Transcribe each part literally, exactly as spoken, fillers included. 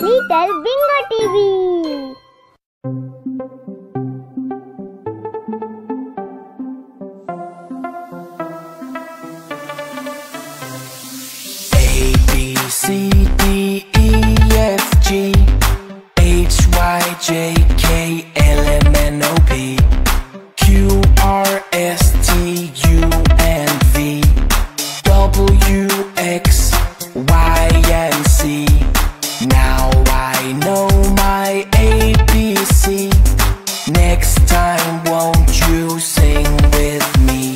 Little Bingo T V. A, B, C, D, E, F, G, H, Y, J, K, L, M, N, O, P, Q, R, S, T, U, and V, W, X, Y, and C. Now I know my A B C. Next time won't you sing with me?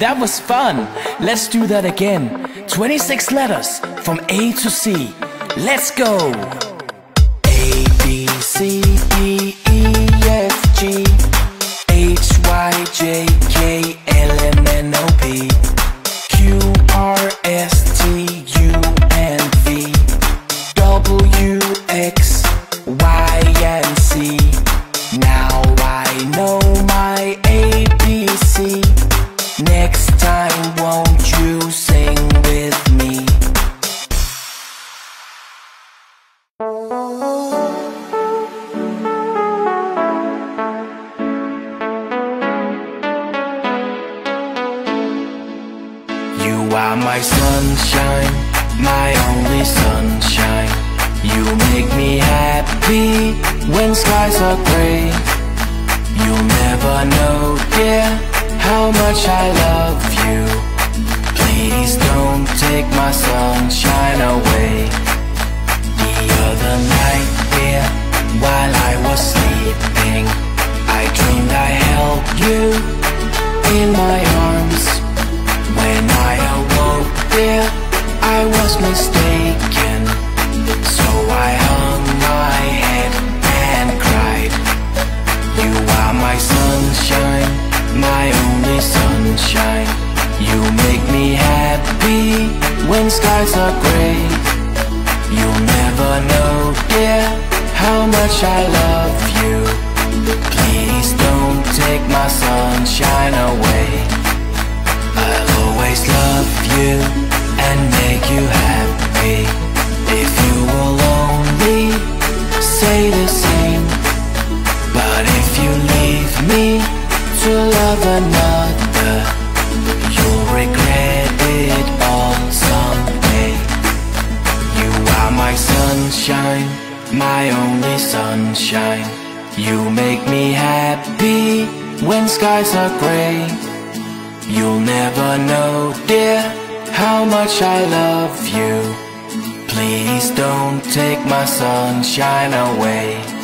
That was fun. Let's do that again. twenty-six letters from A to C. Let's go. A, B, C, D, E, F, G, H, Y, J, K, L, M, N, O, P, Q, R, S, T, U, and V, W, X, Y, and C. Now I know my A B C. Next time won't you sing with me? You are my sunshine, my only sunshine. You make me happy when skies are gray. You'll never know, dear, how much I love you. Please don't take my sunshine away. The other night, dear, while I was sleeping, I dreamed I held you in my arms. When I awoke, dear, I was mistaken, so I hung my head and cried. You are my sunshine, my only sunshine. You make me happy when skies are gray. You'll never know, dear, how much I love you. Please don't take my sunshine away. I'll always love you and make you happy. If you will only say the same. But if you leave me to love another, you'll regret it all someday. You are my sunshine, my only sunshine. You make me happy when skies are gray. You'll never know, dear, how much I love you. Please don't take my sunshine away.